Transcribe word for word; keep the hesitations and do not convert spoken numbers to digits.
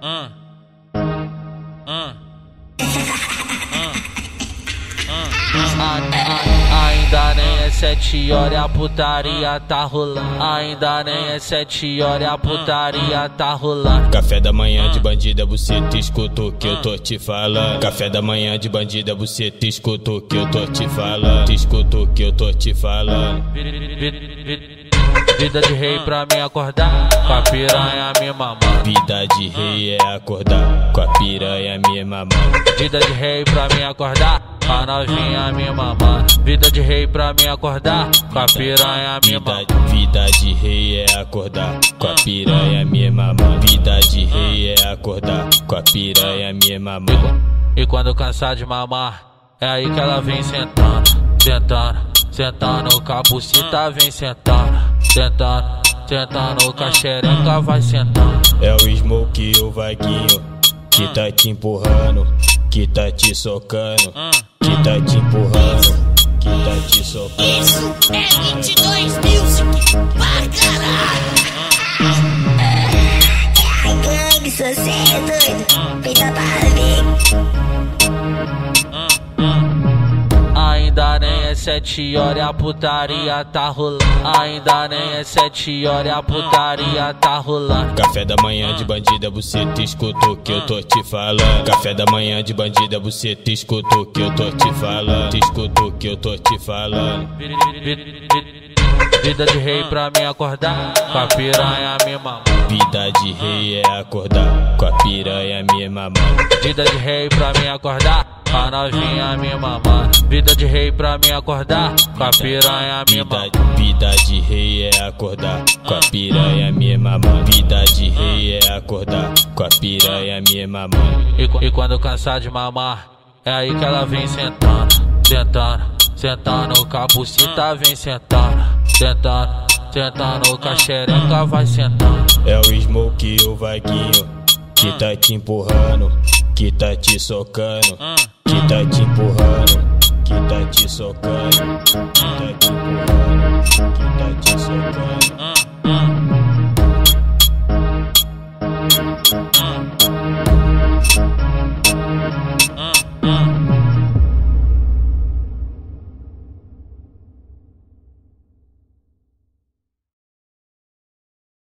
Ah, ah, ah, ah, ah. Ainda nem é sete horas e a putaria tá rolando. Ainda nem é sete horas e a putaria tá rolando. Café da manhã de bandida, você te escuta o que eu tô te falando. Café da manhã de bandida, você te escuta o que eu tô te falando. Te escuta o que eu tô te falando. Vida de rei pra mim acordar, com a piranha me mamando. Vida de rei é acordar, com a piranha me mamando. Vida de rei pra mim acordar, com a novinha me mamando. Vida de rei pra mim acordar, com a piranha me mamando. Vida de rei é acordar, com a piranha me mamando. Vida de rei é acordar, com a piranha me mamando. E quando eu cansar de mamar, é aí que ela vem sentando, sentando. Sentando, cabucita vem sentando, sentando, sentando, cachereca vai sentando. É o Smouki e o Vaguinho que tá te empurrando, que tá te socando, que tá te empurrando, que tá te socando. Isso é vinte e dois Music pra caralho. É a gangue, só cê é doido, feita pra ver. Ainda nem é sete horas e a putaria tá rolando. Ainda nem é sete horas e a putaria tá rolando. Café da manhã de bandida, você te escuta o que eu tô te falando. Café da manhã de bandida, você te escuta o que eu tô te falando. Te escuta o que eu tô te falando. Vida de rei pra mim acordar, com a piranha me mamando. Vida de rei é acordar, com a piranha me mamando. Vida de rei pra mim acordar, a novinha me mamando. Vida de rei pra mim acordar, com a piranha me mamando. Vida de rei é acordar, com a piranha me mamando. Vida de rei é acordar, com a piranha me mamando. E quando eu cansar de mamar, é aí que ela vem sentando, sentando, sentando, cabucita vem sentando, sentando, sentando, cachereca vai sentando. É o Smouki e o Vaguinho que tá te empurrando, que tá te socando, que tá te empurrando, que tá te socando.